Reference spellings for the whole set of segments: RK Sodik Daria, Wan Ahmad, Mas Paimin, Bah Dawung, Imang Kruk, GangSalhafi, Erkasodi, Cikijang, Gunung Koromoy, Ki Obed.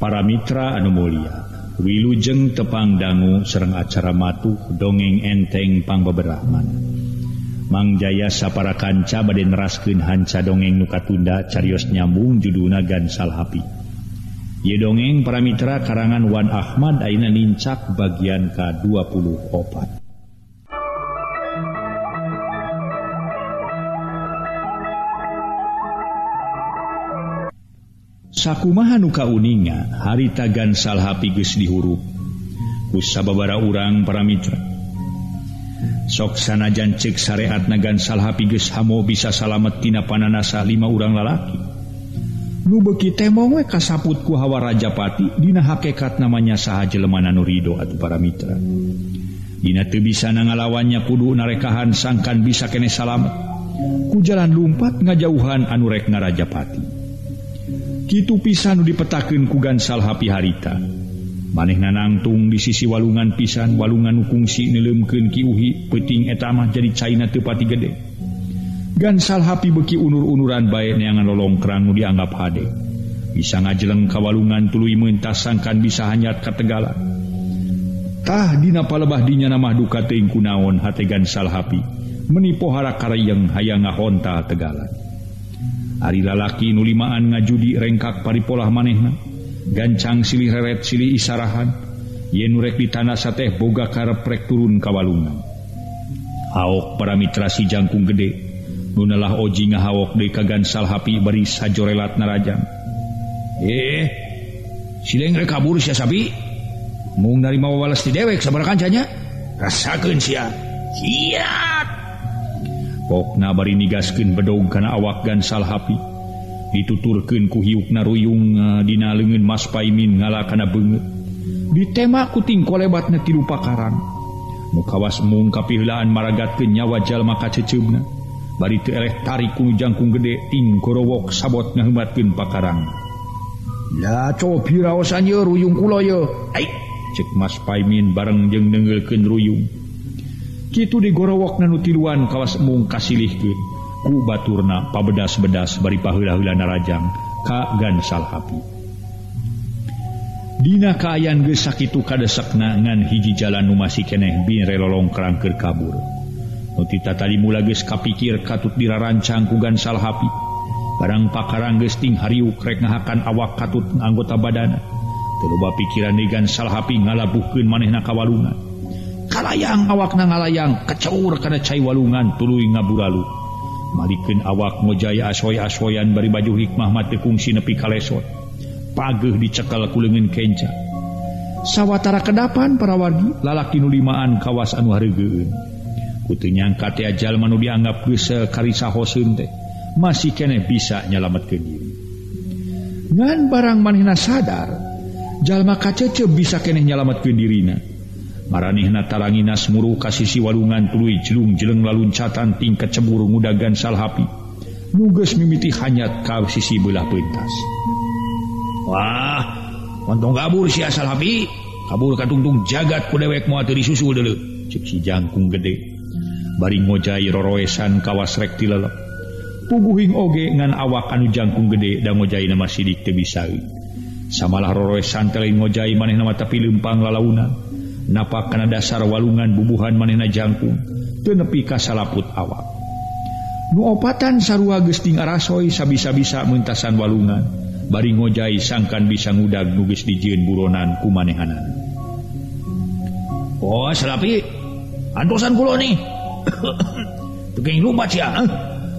Para mitra anu mulia, wilujeng tepang dangu serang acara matuh dongeng enteng pangbaberahmana. Mang Jaya sapara kanca bade neraskeun hanca dongeng nu katunda carios nyambung judulna GangSalhafi. Ieu dongeng para mitra karangan Wan Ahmad ayeuna lincak bagian ka-24. Sakumaha nu kauninga harita GangSalhafi geus dihurup ku sababaraha urang para mitra. Sok sanajan cek syariatna GangSalhafi geus hamo bisa salamet tina pananasah 5 urang lalaki. Nu beuki teh mong we kasaput ku hawa rajapati dina hakikat namanya saha jelema nu rido atuh para mitra. Dina teu bisa ngalawannya kudu narekahan sangkan bisa keneh salamet. Ku jalan lumpat ngajauhan anu rek ngarajapati. Kitu pisan nu dipetakeun ku GangSalhafi harita. Manehna nangtung di sisi walungan pisan, walungan kungsi neleumkeun ki uhi, peuting eta mah jadi caina teu pati gede. GangSalhafi beuki unur-unuran bae neangan lolongkrang nu dianggap hade. Bisa ngajeleng ka walungan tuluy meuntas sangkan bisa hanyat ka Tegala. Tah dina palebah dinya mah duka teuing kunaon hate GangSalhafi, menipo hara karayeng hayang ngahonta Tegala. Ari lalaki nu limaan ngajudi rengkak paripolah manehna. Gancang silih reret silih isarahan yen rek di tanah sateh boga karep rek turun kawalungan. Haok para mitra si jangkung gede nunalah oji ngahawok deui ka GangSalhafi bari sajorelat narajang. Sileng rek kabur sia sapi mung narima walas ti dewek sabaraha kancanya rasakeun sia siap pokna bari nigaskeun bedog kana awak GangSalhafi. Dituturkeun ku hiukna ruyung dina leungeun Mas Paimin ngalah kana beungeut. Ditema ku tingkolebatna ti rupa karang. Nu kawas mung kapiheulaan maragatkeun nyawa jalma ka ceuceumna. Bari teu eleh tarik ku jangkung gede ting gorowok sabot ngaheumatkeun pakarang. "Ya cobi raosan ye ruyung kula ye." "Ai," cek Mas Paimin bareng jeung neungeulkeun ruyung. Kitu digorowokna nu tiluan kawas mung kasilihkeun. Ku baturna pabedas-bedas bari paheula-heula narajang ka GangSalhafi. Dina kaayan geus sakitu kadesakna ngan hiji jalan nu masih keneh bire lolongkrang keur kabur. Nu tita tadi mula geus kapikir katut dirarancang ku GangSalhafi. Barang pakarang geus ting hariuk rek ngahakan awak katut anggota badana. Teu loba pikiran ni GangSalhafi ngalabuhkeun manehna ka walungan. Kalayang awakna ngalayang keceur kana cai walungan tuluy ngaburalu. Malikeun awak ngojaya asoy-asoyan bari baju hikmah mah teu kungsi nepi ka lesot. Pageuh dicekel ku leungeun kenca. Sawatara kedapan para wargi lalaki nu limaan kawas anu hareugeun. Ku teu nyangka teh jalma nu dianggap geus sakarisahoseun teh masih keneh bisa nyalametkeun diri. Ngan barang manehna sadar jalma kaceuceup bisa keneh nyalametkeun dirina. Maranehna taranginas muruh ka sisi walungan tuluy jelung-jeleng laluncatan ting kecebur ngudag GangSalhafi. Nu geus mimiti hanyat ka sisi beulah pentas. "Wah, ontong kabur sia Salhafi, kabur ka tungtung jagat ku dewek moal teu disusul deuleu," ceuk si jangkung gede. Bari ngojai roroesan kawas rek tilelep. Puguhing oge ngan awak anu jangkung gede da ngojai nama sidik teu bisa euy. Samalah roroesan teh lain ngojai manehna mah tapi leumpang lalaunan. Napak kana dasar walungan bubuhan manehna jangkung teu nepi ka salaput awak. Nu opatan sarua geus ting arasoy sabisa-bisa meuntasan walungan, bari ngojai sangkan bisa ngudag nu geus dijieun buronan ku manehanana. "Oh, Salhafi, antosan kula nih." "Teu geuning lumpat sia,"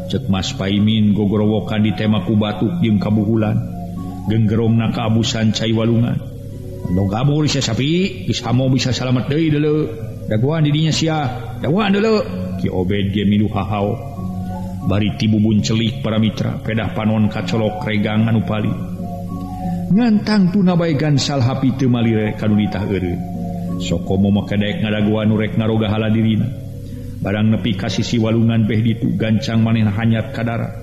cek Mas Paimin gogorowokan di tema ku batuk jeung kabuhulan. Genggerongna kaabusan cai walungan. "Anu kabur sia Salhafi, geus hamo bisa salamet deui deuleu. Daguan di dinya sia, daguan deuleu." Ki Obed ge milu hahao. Bari tibubun celik para mitra, pedah panon kacolok regang anu pali. Ngantang tuna bae GangSalhafi teu malire ka dunita heureun. Sokomo mah kadek ngadaguan nu rek ngarogahala dirina. Barang nepi ka sisi walungan beh ditu gancang manehna hanyat ka darat.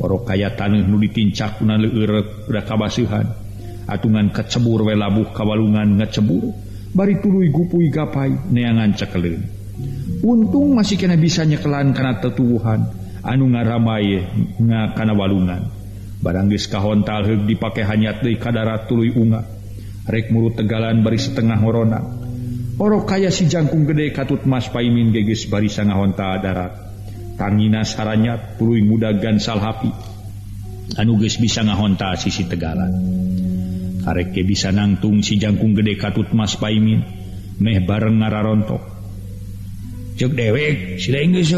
Warokaya taneuh nu ditincak kuna leueur da kabaseuhan. Atungan kecebur we labuh kawalungan ngecebur bari tuluy gupuy gapai neangan cekeleun. Untung masih kena bisa nyekelan kana tetuwuhan anu ngaramai nga kana walungan. Barang geus kahontal heug dipake hanyat deui ka darat tuluy unga. Rek murut tegalan bari setengah horona. Oro kaya si jangkung gede katut mas paimin geges bari sangah honta darat. Tangina saranyat puluing muda GangSalhafi. Anu geus bisa ngahonta sisi tegalan. Karek ge bisa nangtung si jangkung gede katut mas paimin. Meh bareng ngararontok. Cek dewek, si leunggeus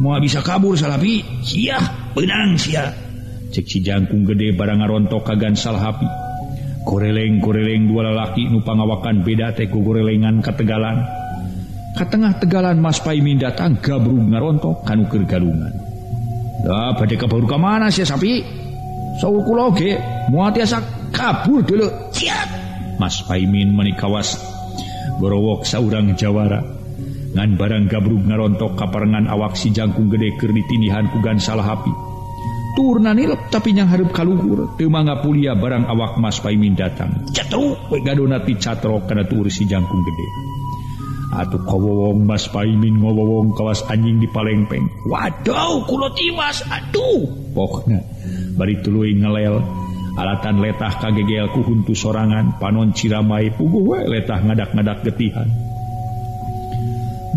moal bisa kabur Salapi. Siah, benang siah. Cek si jangkung gede bareng ngarontok ka GangSalhafi. Goreleng-goreleng dua lalaki nu pangawakan beda teko gorelengan kategalan. Katengah tegalan mas paimin datang gabrug ngarontok kanu kergalungan. Dah pada kabur kemana sih sapi? Saul kuloge muat tiasa kabur dulu. Ciat mas paimin manikawas gorowok saurang jawara. Ngan barang gabrug ngarontok kaparengan awak si jangkung gede keur ditindihan ku GangSalhafi. Turna nilep tapi yang harap kaluhur teu mangga pulia barang awak mas paimin datang. Catruk we gadona ti catrok kana tur si jangkung gede. Atuh kawowong mas paimin ngowowong kawas anjing di palengpeng. Waduh kulo tiwas aduh. Pokna bari tuluy ngelel alatan letah kagegel ku huntu sorangan panon ciramai puguh we letah ngadak-ngadak getihan.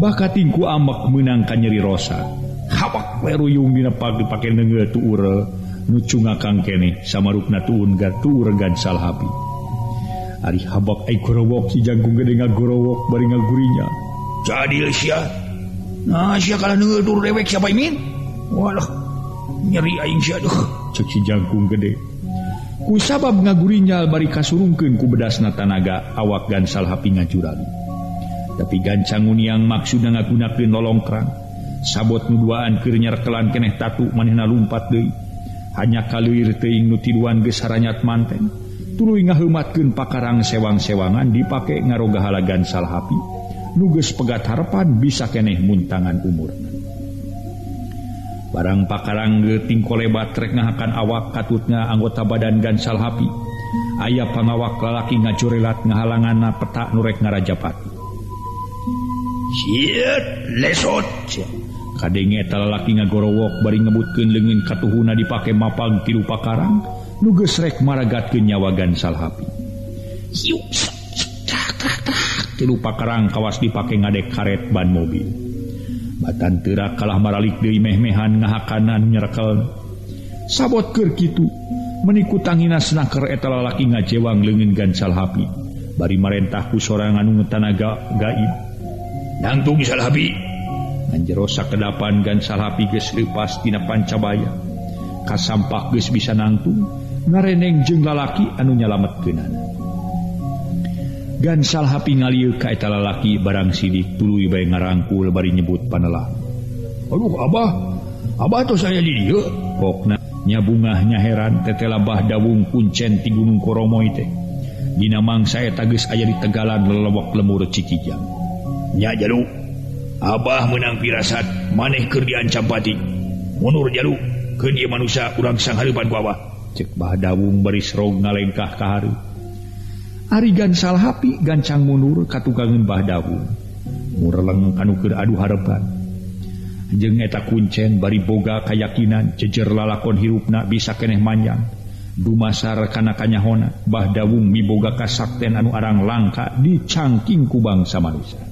Bakating ku amek meunang ka nyeri rosa. Hawak weruyung dina pag dipake neungeut tuure nucung akang keneh samarupna tuun gatur GangSalhafi. Ari habak ai gorowok si jangkung gede ngagorowok bari ngagurinya. Jadi sia. Nah sia kala neungeut tur dewek siapa imin? Walah nyeri aing sia duh. Cek si jangkung gede. Ku sabab ngagurinya bari kasurungkeun ku bedasna tanaga awak GangSalhafi ngajurali. Tapi gancangun yang maksudna ngagunakeun lolongkrang. Sabot nu duaan keur nyarekelan keneh tatu manehna lumpat deui. Hanya kaleuir teuing nu tiduan geus haranyat manten. Tuluy ngaheumatkeun pakarang sewang-sewangan dipake ngarogahala GangSalhafi. Nu geus pegat harepan bisa keneh muntangan umurna. Barang pakarang geuting kolebat rek ngahakan awak katutna anggota badan GangSalhafi. Aya pangawak lalaki ngajorelat ngahalanganna petak nu rek ngarajapati. Siet lesot siet. Kadenge eta lalaki ngagorowok bari ngebutkeun leungeun katuhuna dipake mapang tilu pakarang nu geus rek maragatkeun nyawa GangSalhafi. Hiu trak trak trak tilu pakarang kawas dipake ngadek karet ban mobil. Batan teurak kalah maralik deui meh-mehan ngahakanan nyerekel. Sabot keur kitu meniku tangina snaker eta lalaki ngajewang leungeun GangSalhafi bari marentah ku sorangan nu tanaga gaib. Nangtung Salhapi. Anjerosa kedapan GangSalhafi geus leupas tina pancabaya. Kasampak geus bisa nangtung ngareneng jeung lalaki anu nyalametkeunana. GangSalhafi ngalieu ka eta lalaki barang sidik tuluy bae ngarangkul bari nyebut panelah. Aduh abah, abah tos aya di dieu. Pokna nya bungah nya heran tetelabah dawung kuncen ti Gunung Koromoy teh. Dina mangsa eta geus aya di tegalan lelewek lemur Cikijang. Nya jalu abah menang pirasat maneh keur diancam pati. Mundur jalu keur ieu manusia urang sang hareupan ku abah. Cek bah dawung bari srog ngalengkah ka hareup. Ari GangSalhafi gancang mundur ka tukangeun bah dawung. Mureleng kanu keur adu harepan. Jeung eta kuncen bari boga kayakinan jejer lalakon hirupna bisa keneh manjang. Dumasar kana kanyahona bah dawung miboga kasakten anu arang langka dicangking ku bangsa manusia.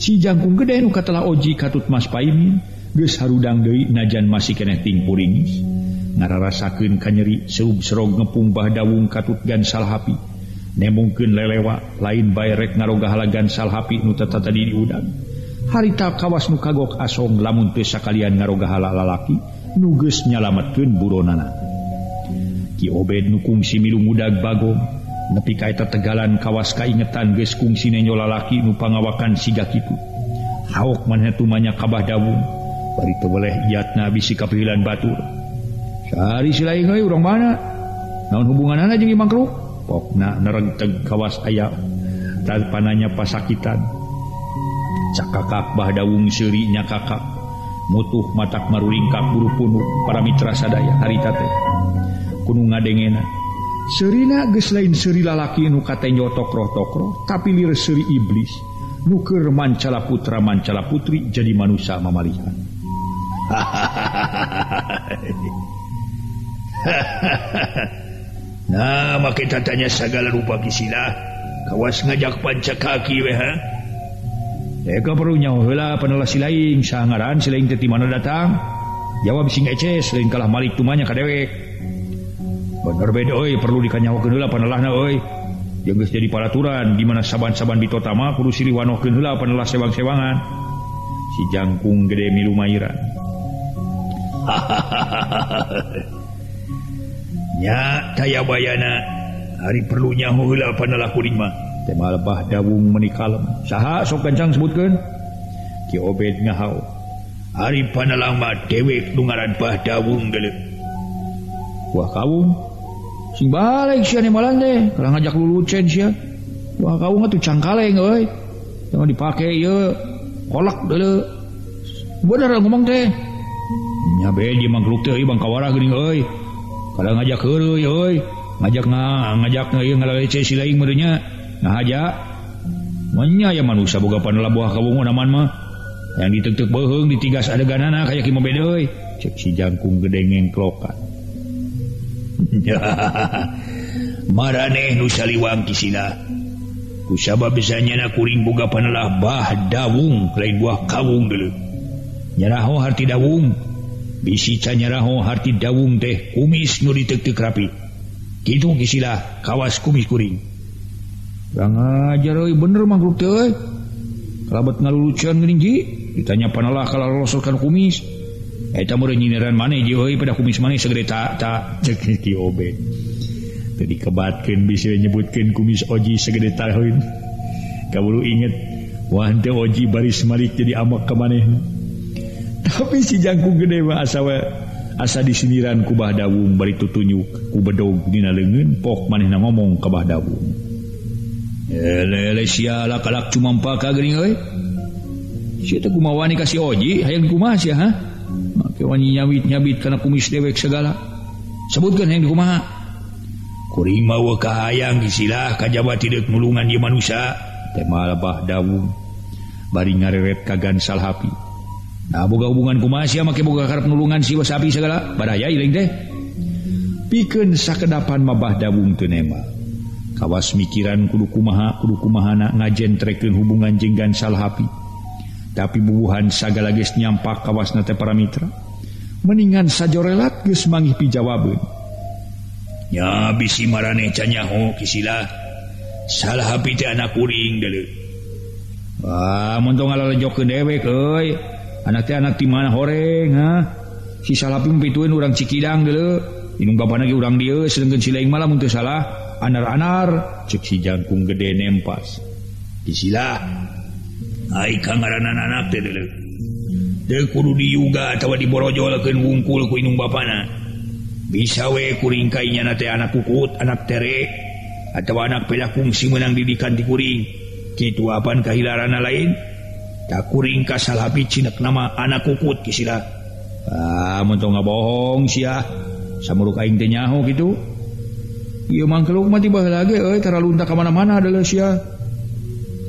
Si jangkung gede nu katelah oji katut mas paimin geus harudang deui najan masih keneh ting puringis ngararasakeun kanyeri seub serog ngepung bah dawung katut GangSalhafi nemungkeun lelewa lain bae rek ngarogahala GangSalhafi nu tata tadi diudang harita kawas nu kagok asong lamun teu sakalian ngarogahala lalaki nu geus nyalametkeun buronana. Ki Obed nu kungsi milu mudag bagong nepi ka eta tegalan kawas kaingetan geus kungsi nenyo lalaki nu pangawakan siga kitu. Haok maneh tumanya ka bah dawung bari teu weleh iatna bisi kapilan batur. Sari silai geuy urang mana? Naon hubunganana jeung Imang Kruk? Pokna nerenteg kawas aya tanpananya pasakitan. Cakakak bah dawung seuri nya kakak. Mutuh matak marulingkak buru punuk para mitra sadaya harita teh. Kunu ngadengena Serina geus lain seuri lalaki nu kate nyotok roh-tokro tapi lir seuri iblis nu keur mancala putra mancala putri jadi manusia mamalihan. Nah, maka tatanya segala rupa kisilah. Kawas ngajak panca kaki weh ha. Eka perlu nyawaheula panela silaing sangaran silaing teh mana datang? Jawab sing eces lain kalah malik tumanya ka dewek. Bener beda euy perlu dikanyawakeun heula panelahna euy. Yang geus jadi palaturan di mana saban-saban ditota mah kudu siliwanohkeun heula panelah sewang-sewangan. Si jangkung gede milu mairan. Nya kaya bayana hari perlunya heula panela kuring mah teh malebah dawung menikalem saha sok kencang sebutkeun Ki Obed ngahau hari panela mah dewek dungaran bah dawung deuleu wah kawung sing balik sia ni malan teh karang ngajak lulucen sia wah kawung atuh cangkaleng euy jangan dipake ieu kolak deuleu bener ngomong teh nya bae di mangkluk teh bang kawara geuning euy kada ngajak heureuy euy ngajak ieu ngaleceh si laing meureun nya nah haja menya ya manusia boga panela buah kawungu naman mah yang diteuk-teuk beuheung ditigas adeganana kaya kieu mah beda euy cek si jangkung gede ngengklokan maraneh nu saliwang kisila kusabab bisanyana kuring boga panela bah dawung lain buah kawung deuleu nyaraho harti dawung bisi canyaraho harti dawung teh kumis nu ditek-tek rapi kitu kisilah kawas kumis kuring urang ajar euy bener mangkluk teh euy kalabet ngaluluceun geuning ji ditanya panalah kalau lolosokan kumis eta meureun nyinyiran maneh ji euy pada kumis maneh segede ta cek Ki Obed teu dikebatkeun bisa nyebutkeun kumis oji segede ta euy kaburu inget wah teh oji baris malik jadi amak ka manehna tapi si jangkung gede mah asa disiniran ku bah dawung bari tutunyuk ku bedog dina leungeun pok manehna ngomong ka bah dawung ele siala kalak cuma empaka geuning euy sia teh kumaha ka si oji hayang kumaha sia ha make wani nyawit-nyawit kana kumis dewek segala sebutkeun hayang kumaha kuring mah we ka hayang gisilah kajaba tideuk mulungan ieu manusia teh mah bah dawung bari ngareret ka GangSalhafi. Nah, boga hubungan kumaha sia make boga karep nulungan si sapi segala badaya ilang teh pikeun sakedapan mabah dawung teu nema kawas mikiran kudu kumahana ngajentrekeun hubungan jeung GangSalhafi tapi bubuhan sagala geus nyampak kawasna teh para mitra mendingan sajorelat geus manggih pijawabeun nya bisi maraneh canyaho kisilah Salhafi teh anak kuring deuleu wah mun tong ngalejokeun dewek euy anak ti mana horeng ha si Salhafi pitueun urang Cikidang deuleu inung bapana ge urang dieu sedengkeun si laing mah lamun teu salah anar-anar cek si jangkung gede nempas disilah ai kangaranan anak teh deuleu teu kudu diuga atawa diborojolkeun wungkul ku inung bapana bisa we kuring kainya na teh anak kukut anak tere atawa anak pelakung si meunang didikan ti kuring kitu apan kahilarana lain tak kuring ka Salhafi cinek nama anak kukut kisila ah mentong ngabohong sia samuruk aing teh nyaho kitu ieu mangkeluk mah tibaheula ge euy taralunta ka mana-mana deuleu sia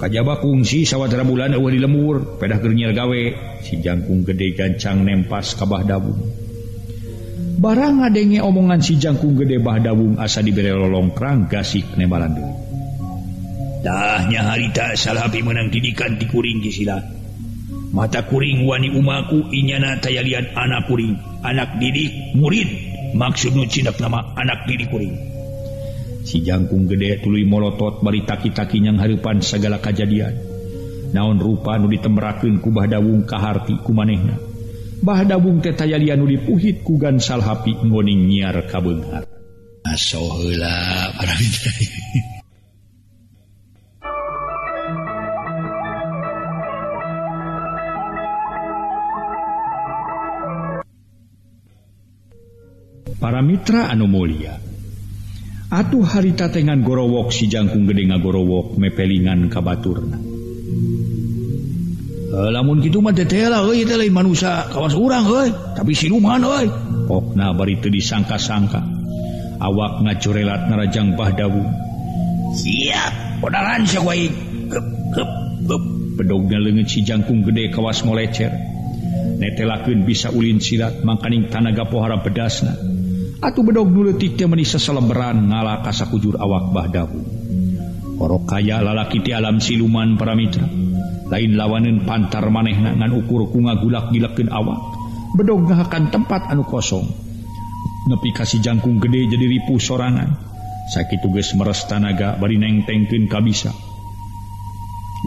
kajaba kungsi sawatara bulan eueuh di lembur pedah keur nyieur gawe si jangkung gede gancang nempas ka bah dawung barang ngadenge omongan si jangkung gede bah dawung asa dibere lolongkrang gasik nebalan deui dahnya harita Salhafi menang didikan di kuring kisila mata kuring wani umaku inyana tayalian anak kuring anak didik murid maksudnya cindak nama anak didik kuring si jangkung gede tuluy morotot bari taki-taki yang harapan segala kejadian naon rupa nu ditemerakeun ku bah dawung ka harti kumanehna bah dawung teh tayalian nu dipuhit ku GangSalhafi ngoning nyiar ka beunghar aso heula para mitra para mitra anu mulia atuh harita tengan gorowok si jangkung gede ngagorowok mepelingan kabaturna lamun kitu mah tetela euy teh lain manusia kawas urang euy tapi siluman euy pokna bari teu disangka-sangka awak ngacorelat narajang bah dawung siap odaran sia wae gep pedogna leungeut si jangkung gede kawas ngolecer netelakeun bisa ulin silat mangkaning tanaga pohara pedasna Atu bedog nuleutik teh meunisa saleberan ngalakas sakujur awak bahdahu. Para kaya lalaki ti alam siluman para mitra. Lain lawaneun pantar manehna ngan ukur ku ngagulak-gilakkeun awak. Bedog ngahakan tempat anu kosong. Nepi ka si jangkung gede jadi ripuh sorangan. Sakitu geus meres tanaga bari nengtengkeun kabisa.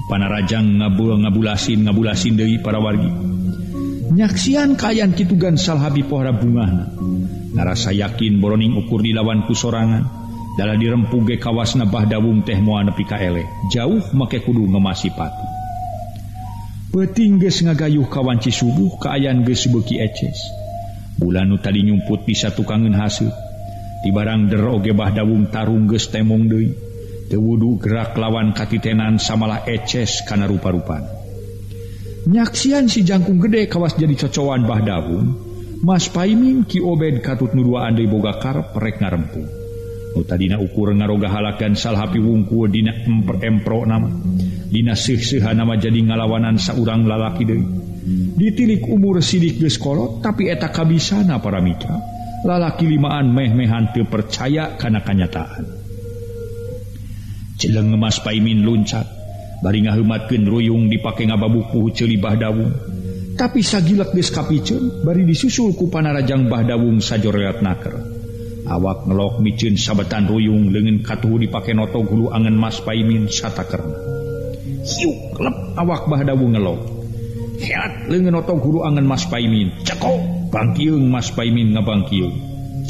Panarajang ngabulasin deui para wargi. Nyaksian kaayaan kitu GangSalhafi pohara bungahna. Narasa yakin boroning ukur dilawan kusorangan. Dalam dirempu ge kawas nabah dawung teh moa nepi ka eleh. Jauh make kudu ngemasi patu. Beuting geus ngagayuh kawanci subuh kaayaan geus beuki eces. Bulan nu tadi nyumput bisa tukangeun haseup. Tibarang der oge bah dawung tarung geus temong deui. Teu wudu gerak lawan katitenan samalah eces kana rupa-rupan. Nyaksian si jangkung gede kawas jadi cocoan bah dawung. Mas Paimin ki Obed katut nudua andai boga karep rek ngarempu. Nu tadina ukur ngaroga halakan GangSalhafi wungkul dina empro nama. Dina seuh-seuha nama jadi ngalawanan saurang lalaki deui. Ditilik umur sidik geus kolot tapi eta kabisana para mitra. Lalaki limaan meh-mehan teu percaya kana kanyataan. Cileng Mas Paimin luncat bari ngaheumatkeun ruyung dipake ngababuk puhu ceuli bah dawung. Tapi sagilak geus kapiceun bari disusul ku panarajang bah dawung sajoreat naker. Awak ngelok miceun sabetan ruyung leungeun katuhu dipake noto gulu angan Mas Paimin satakerna. Hiuk lep awak bah dawung ngelok. Heat leungeun noto gulu angan Mas Paimin. Cekok bangkiung Mas Paimin ngabangkiung.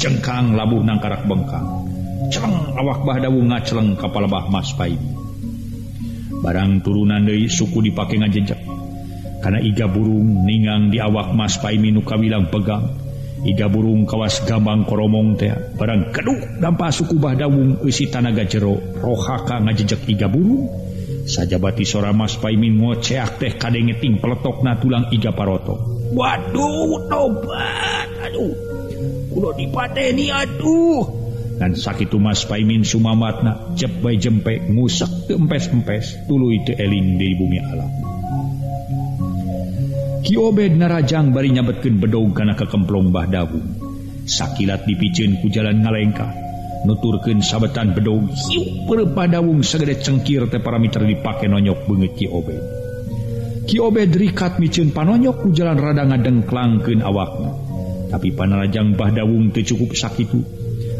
Cengkang labuh nang karak bengkang. Celeng awak bah dawung ngaceleng ka palebah Mas Paimin. Barang turunan deui suku dipake ngajejeg. Karena iga burung ningang di awak Mas Paimin kawilang pegang. Iga burung kawas gambang koromong teh barang keduk dampa suku bah dawung eusi tanaga jero rohaka ngajejek iga burung. Sajabati sora Mas Paimin ngoceak teh kadengeting peletokna tulang iga paroto. Waduh tobat aduh. Kulo dipateni aduh. Dan sakitu Mas Paimin sumamatna jep bae jempe ngusek teu empes-empes tuluy teu eling di bumi alam. Ki Obed narajang bari nyabetkeun bedog kana kakemplong bah dawung. Sakilat dipiceun ku jalan ngalengkah. Nuturkeun sabetan bedog hiuk pereupa dawung sagede cengkir teh paramiter dipake nonyok beungeut Ki Obed. Ki Obed rikat miceun panonyok ku jalan rada ngadengklangkeun awakna. Tapi panarajang bah dawung teu cukup sakitu.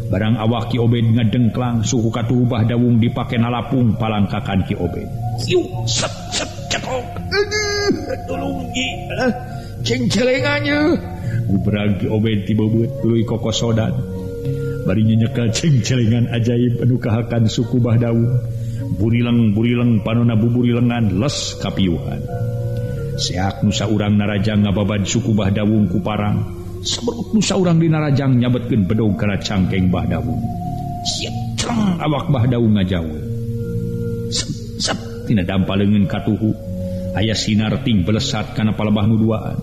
Barang awak Ki Obed ngadengklang suku katuhu bah dawung dipake nalapung palangkakan Ki Obed. Hiuk set set cekok. Tolong Ji, cengcelengannya. Gubrang Ki Obed tiba-tiba tuluy kokosodan. Bari nyekal cengcelengan ajaib anu kahakan suku bah dawung. Burileng-burileng panona buburilengan les kapiuhan. Seak nu saurang narajang ngababad suku bah dawung ku parang. Saberut nu saurang di narajang nyabetkeun bedog kana cangkeng bah dawung. Siap cereng awak bah dawung ngajauh. Sep tina dampa leungeun katuhu. Aya sinar ting belesat kana palebah nu duaan.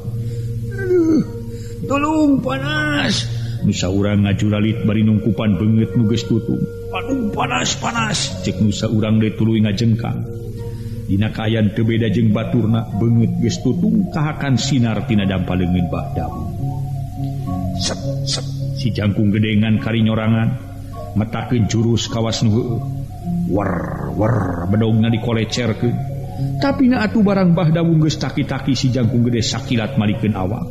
Tolong panas. Nu saurang ngajuralit bari nungkupan beungeut nu geus tutung. Aduh panas-panas. Cek nu saurang deui tuluy ngajengkang. Dina kaayaan teu beda jeung baturna beungeut geus tutung kahakan sinar tina dampa leungeun bah dawung. Sep sep si jangkung gede ngan kari nyorangan metakeun jurus kawas nu heueuh. Wer wer bedogna dikolecerkeun. Tapi na atu barang bah dawung geus taki-taki si jangkung gede sakilat malikeun awak.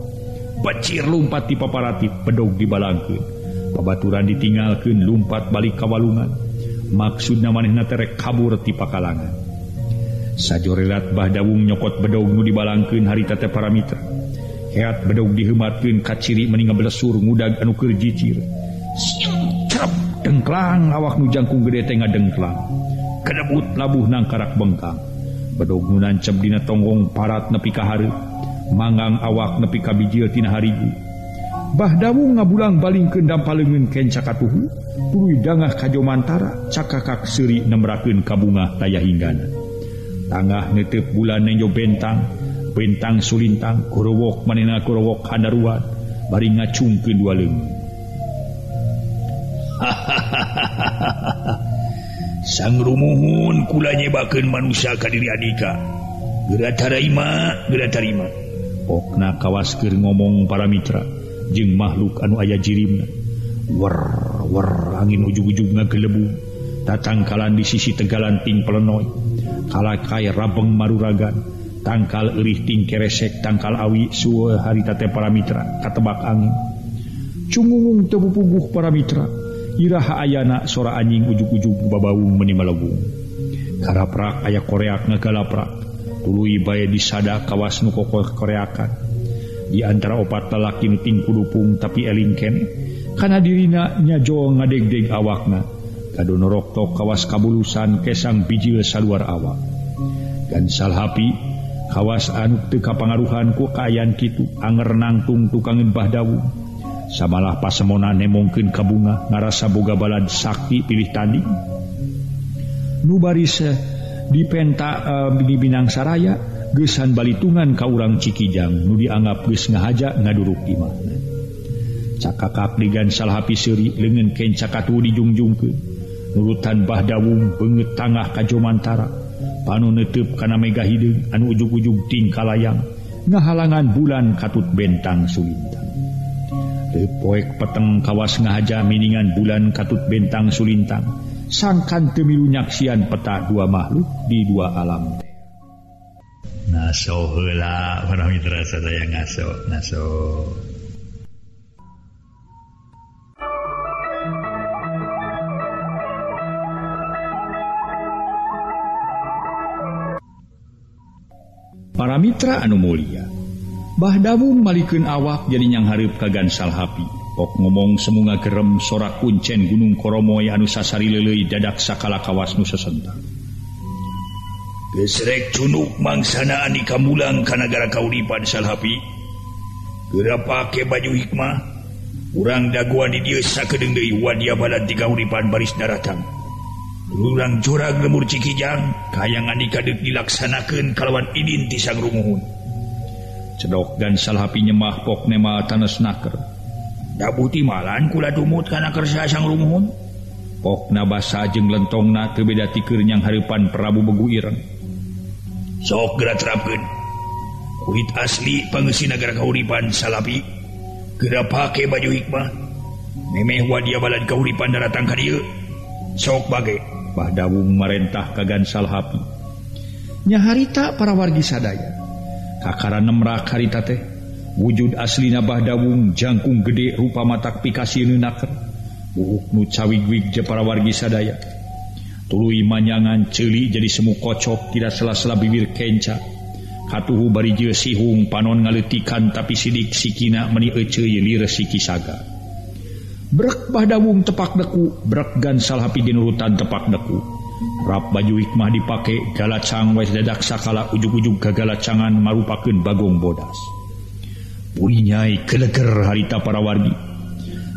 Becir lumpat di paparati bedog dibalangkeun. Babaturan ditinggalkeun lumpat balik ka walungan. Maksudna manehna terek kabur ti pakalangan. Sajorelat bah dawung nyokot bedog nu dibalangkeun harita teh para mitra. Heat bedog diheumatkeun ka ciri meuni ngablesur ngudag anu keur jijir. Siang cerep dengklang awak nu jangkung gede teh ngadengklang. Kedebut labuh nang karak bengkang. Bedog nu nancep dina tonggong parat nepi ka hareup, manggang awak nepi ka bijil tina harigu. Bah dawung ngabulang balingkeun dampa leungeun kenca katuhu, tuluy dangah ka jomantara cakakak seuri nembrakeun ka bungah taya hinggana. Tangah netep bulan nenjo bentang, bentang sulintang gorowok manena gorowok handaruan bari ngacungkeun dua leungeun. Sang rumuhun kula nyebakeun manusia ka diri adika. Geura tarima, geura tarima. Pokna kawas keur ngomong para mitra jeung makhluk anu aya jirimna. Wer angin ujung-ujung ngagelebu tatangkalan di sisi tegalan ting pelenoy kalakai rabeng maruragan tangkal erih ting keresek tangkal awi suwe hari tate para mitra katebak angin cungungung tebupuguh para mitra iraha ayana sora anjing ujung-ujung babawung menimalabung karaprak aya koreak ngagalaprak tului bae disada kawas nu kokoh koreakan di antara opat lalaki nu ting kudupung tapi eling kene kana dirina nyajo ngadeg-deg awakna kadonorokto kawas kabulusan kesang bijil saluar awak GangSalhapi kawas anu teu kapangaruhan ku kaayan kitu anger nangtung tukangin bah dawu samalah pasemona nemongkeun kabunga ngarasa boga balad sakti pilih tanding nu barisa di penta di Binang Saraya geusan balitungan ka urang Cikijang nu dianggap geus ngahaja ngaduruk imah cakakak di GangSalhapi seuri leungeun kencakatu dijungjungkeun nurutan bah dawung beungeut tangah ka Jomantara panu netep kana mega hideung anu ujug-ujug ting kalayang ngahalangan bulan katut bentang sulintang lepoek peteng kawas ngahaja miningan bulan katut bentang sulintang sangkan temilu nyaksian peta dua makhluk di dua alam teh. Naso heula para mitra sadaya naso para mitra anu mulia, bah dawung malikeun awak jadi nyang hareup ka GangSalhapi. Pok ngomong semunga gerem sorak kuncen gunung Koromoy anu sasari lelei dadak sakala kawas nu sesentang. Geus rek cunuk mangsana ani kamulang kana gara kauripan Salhapi. Geura pake baju hikmah, urang daguan di dieu sakedeung deui wadia balad ti kauripan baris daratang. Lurang curang lemur Cikijang kayangan dikadeuk dilaksanakeun kalawan idin ti sangrumuhun. Cedok GangSalhapi nyemah pok nema tanes naker. Dabuti malan kula dumut kana kersa sangrumuhun. Pokna basa jeung lentongna teu beda tikeur nyang hareupan Prabu Begu Ireng. Sok geura terapkeun. Kulit asli pangeusina gara kauripan Salhapi. Geura pake baju hikmah. Memeh wadia balad kauripan daratang ka dieu. Sok bage bah dawung marentah ka GangSalhapi. Nya harita para wargi sadaya kakara nemrak harita teh wujud aslina bah dawung jangkung gede rupa matak pikasieun naker buuk nu cawigwig je para wargi sadaya tuluy manyangan ceuli jadi semu kocok tidak sela-sela bibir kenca katuhu bari jeu sihung panon ngaleutikan tapi sidik sikina meni euceuy lir sikisaga brek bah dawung tepak deku brek GangSalhapi dinurutan tepak deku rap baju hikmah dipake galacang wes dadak sakala ujug-ujug gagalacangan marupakeun bagong bodas puri nyai geleger harita para wargi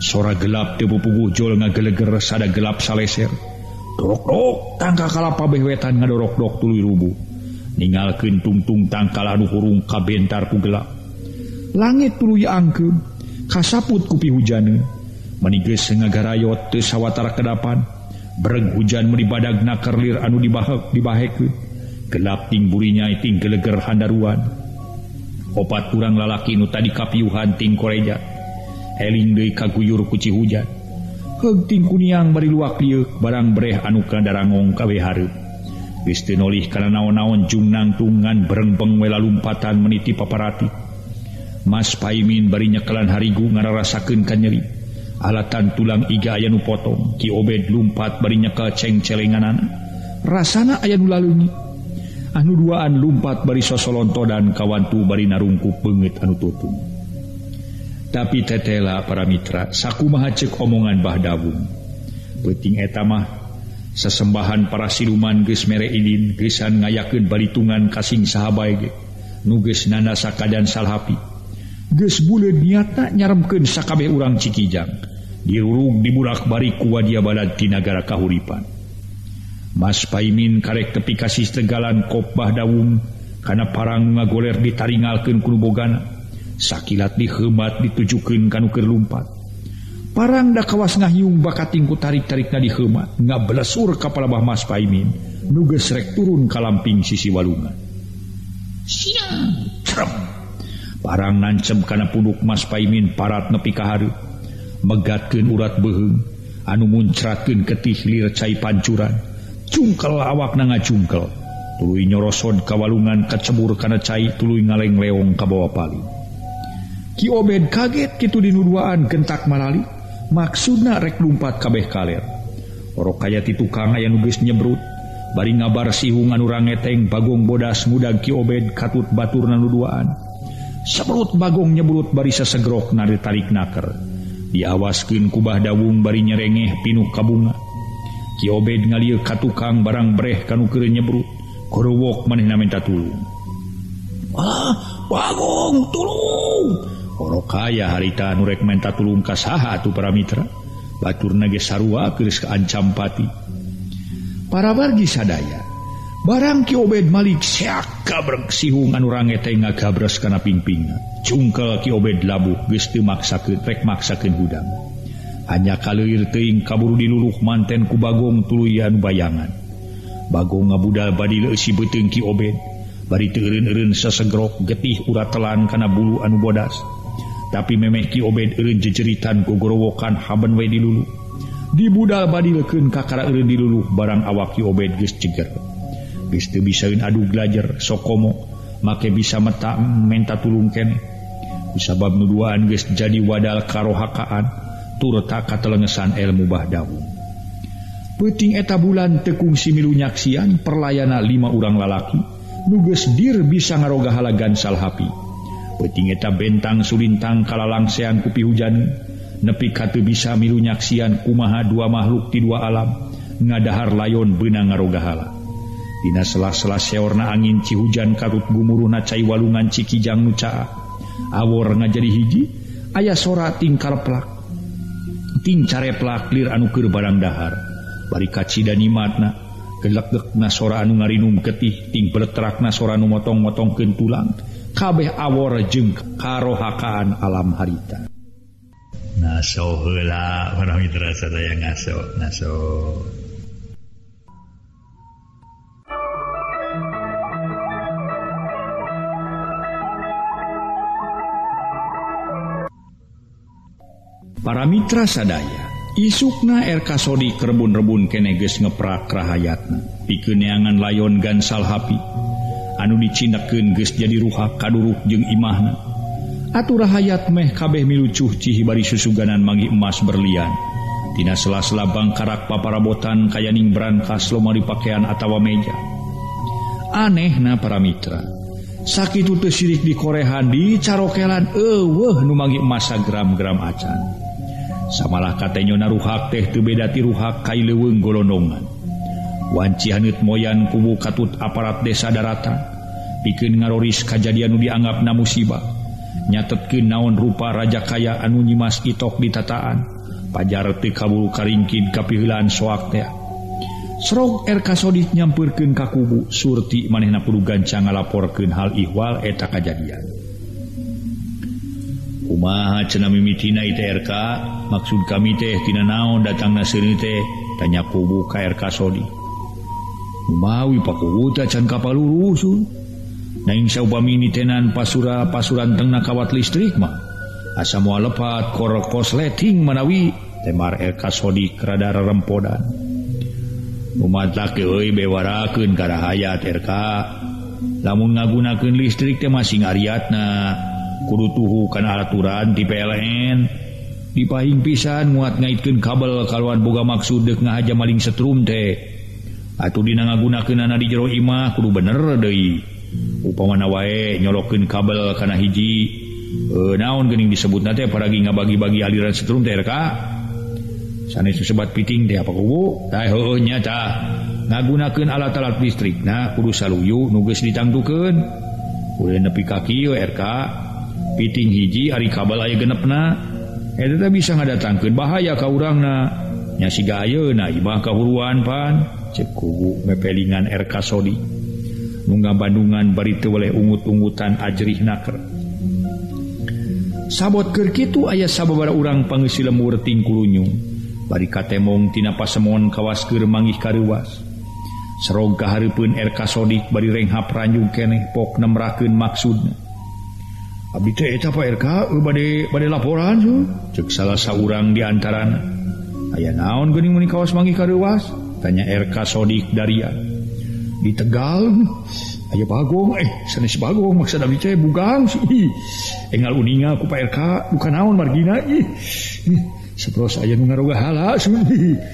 sora gelap teu pupuguh jol ngageleger sada gelap saleser dorok-dorok tangka kalapa beh wetan ngadorok-dorok tuluy rubuh ningalkeun tungtung tangkal anu hurung kabentar ku gelap langit tuluy angkeun kasaput ku pihujaneun manigreus ngagarayot teu sawatara kedapan bereng hujan meni badagna kerlir anu dibahekeun gelap ting burinya ting geleger handaruan opat urang lalaki nu tadi kapiuhan ting koreja eling deui kaguyur ku cihujan heug ting kuniang bari luak liuk barang breh anu kadarangong kawe hareup geus teu nolih kana naon-naon jungnang tungan berembeng wela lumpatan meniti paparati Mas Paimin bari nyekelan harigu ngararasakeun ka nyeri alatan tulang iga aya nu potong Ki Obed lumpat bari nyekel ceng-celenganan rasana aya nu laleungeut anu duaan lumpat bari sosolontodan kawantu bari narungkup beungeut anu tutung tapi tetela para mitra sakumaha ceuk omongan bah dawung penting eta mah sesembahan para siluman geus mere idin geusan ngayakeun balitungan kasing sahabae ge nu geus nandasa ka GangSalhapi geus buleud niatna nyaremkeun sakabeh urang Cikijang dirurug diburak bari ku wadia balad ti nagara kahuripan Mas Paimin karek tepi ka tegalan kop bah dawung kana parang ngagoler ditaringalkeun ku bogana sakilat diheumat ditujukeun ka nu keur lumpat parang da kawas ngahiung bakating ku tarik-tarikna diheumat ngablesur ka palabah Mas Paimin nu geus rek turun ka lamping sisi walungan sia trep barang nancem kana punduk Mas Paimin parat nepi ka hareup megatkeun urat beuheung anu muncratkeun ketih lir cai pancuran. Cungkel awak na ngacungkel, tuluy nyoroson kawalungan kacebur kana cai, tuluy ngaleng-leong ka bawah pali. Ki Obed kaget kitu dinuduaan gentak marali, maksudna rek lumpat kabeh kaler. Orok kaya ti tukang aya nu geus nyebrut, bari ngabar sihung anu rangeteng Bagong bodas ngudag Ki Obed katut baturna nuduaan. Sabrut Bagong nyebrut bari sasegrok na ditarik naker. Diawaskeun ku Bah Dawung bari nyerengeh pinuh ka bunga. Ki Obed ngalieu ka tukang barang breh kanu keur nyebrut. Korowok manehna minta tulung. "Ah, Bagong, tulung!" Orok kaya harita nu rek minta tulung ka saha atuh para mitra. Baturna ge sarua keris ka ancam pati. Para wargi sadaya, barang Ki Obed malik seak kabreg sihung anu ranget tengah gabres kana pingpingna. Cungkel Ki Obed labuh geus teu maksakeun rek maksakeun hudang. Hanya kaleuir teuing kaburu diluluh manten ku Bagong tuluy anu bayangan. Bagong ngabudal badi leusi beuteung Ki Obed, bari teu eureun-eureun sasegrok getih urat telan kana bulu anu bodas. Tapi memeh Ki Obed eureun jejeritan ku gorowokan haben we diluluh. Dibudal badi leukeun ka kareureun diluluh barang awak Ki Obed geus ceger. Geus teu bisaeun adu glajer sokomo make bisa meta menta tulung kene. Kusabab nu duaan geus jadi wadal karohakaan tur tak katelengesan ilmu Bah Dawung. Peuting eta bulan teu kungsi milu nyaksian perlayana 5 urang lalaki nu geus dir bisa ngarogahala GangSalhafi. Peuting eta bentang sulintang kalalangsean ku pihujaneun nepi ka teu bisa milu nyaksian kumaha dua makhluk ti dua alam ngadahar layon beunang ngarogahala. Dina sela-sela seorna angin cihujan karut gumuruhna cai walungan cikijang nu caa awor ngajadi hiji aya sora ting careplak lir anu keur barang dahar bari kacida nimatna gelegekna sora anu ngarinum getih ting beletrakna sora anu motong-motongkeun tulang kabeh awor jeung karohakaan alam harita. Naso heula para mitra sadaya ngaso. Para mitra sadaya, isukna Erkasodi kerebun-rebun kene geus ngeprak rahayatna. Pikeun neangan layon GangSalhafi anu dicindakeun geus jadi ruhak kaduruk jeung imahna. Atuh rahayat meh kabeh milucuh cihibari susuganan mangi emas berlian. Dina sela-sela bangkarak paparabotan kayaning brankas lomba dipakean atawa meja. Anehna para mitra, sakitu teu sirik dikorehan dicarokelan eueuh nu mangi emas sagram-gram acan. Samalah katanyona ruhak teh teu beda ti ruhak kai leuweung golondongan. Wanci haneut moyan kubu katut aparat desa daratan pikeun ngaroris kajadian nu dianggapna musibah. Nyatetkeun naon rupa raja kaya anu nyimas itok di tataan pajar teu kaburu karingkid kapiheulaan soak teh. Srog Erkasodi nyampeurkeun ka kubu surti manehna kudu gancang ngalaporkeun hal ihwal eta kajadian. Kumaha cenah mimitina ieu RK, maksud kami teh tina naon datangna seureun teh, tanya kubu ka Erkasodi. Kumawi pakubu teh can kapalurusun. Naing saupami nitenan pasura-pasurantengna kawat listrik mah. Asa moal lepat korokosleting manawi, temar Erkasodi kerada rempodan. Rumatak euy bewarakeun ka rahayat RK. Lamun ngagunakeun listrik teh masing ariatna. Kudu tuhu kana aturan di PLN dipahing pisan muat ngaitkeun kabel kaluan boga maksud deuk ngahaja maling setrum teh. Atuh dina ngagunakeunana di jero imah kudu bener deui. Upamana wae nyolokeun kabel kana hiji naon geuning disebutna teh paragi ngabagi-bagi aliran setrum teh RK. Sanes sebat piting teh apa kubu tah heueuh nya tah ngagunakeun alat-alat listrikna kudu saluyu nu geus ditangtukeun. Ulah nepi ka kieu RK. Piting hiji ari kabel aya genepna eta teh bisa ngadatangkeun bahaya ka urangna nya siga ayeuna imah kahuruan pan ceuk kubu mepelingan Erkasodi nu ngabandungan bari teu weleh ungut-ungutan ajrih naker. Sabot keur kitu aya sababaraha urang pangeusi lemur ting kulunyung bari katemong tina pasemon kawas keur manggih kareuwas. Sareng kahareupeun Erkasodi bari renghap ranjung keneh pok nemrakeun maksudna. Abdi teh eta Pak RK bade laporan su. Cek salah saurang diantaran. Aya naon geuning mun kawas manggih kareuwas? Tanya RK Sodik Daria. Di Tegal aya Bagong, sanes Bagong maksud abdi teh bugang sih. Enggal uninga ku Pak RK bukan naon margina ih. Saperos aya nu ngaroga hala sih.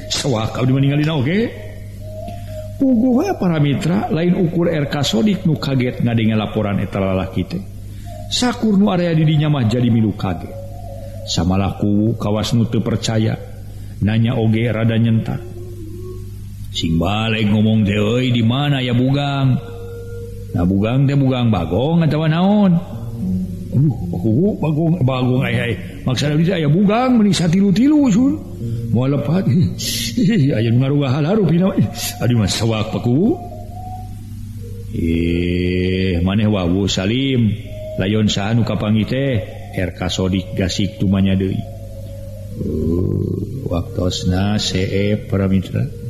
Sawak abdi ningalina oge. Puguh para mitra lain ukur RK Sodik nu kaget ngadengan laporan eta lalaki teh. Sakur nu area didinya mah jadi milu kaget. Samalaku kawas nu teu percaya, nanya oge rada nyentak. Sing balik ngomong teh euy di mana ya bugang? Nah bugang teh bugang Bagong atawa naon? Aduh, Bagong ai. Maksudna bisa aya bugang meni satilu-tilu sun. Moal lepat. Aya nu ngarugahan harupina. Adi mah sawak paku. Maneh wawu Salim. Layon saha nu kapanggih teh RK Sodik gasik tumanya deui. Waktosna CE para mitra.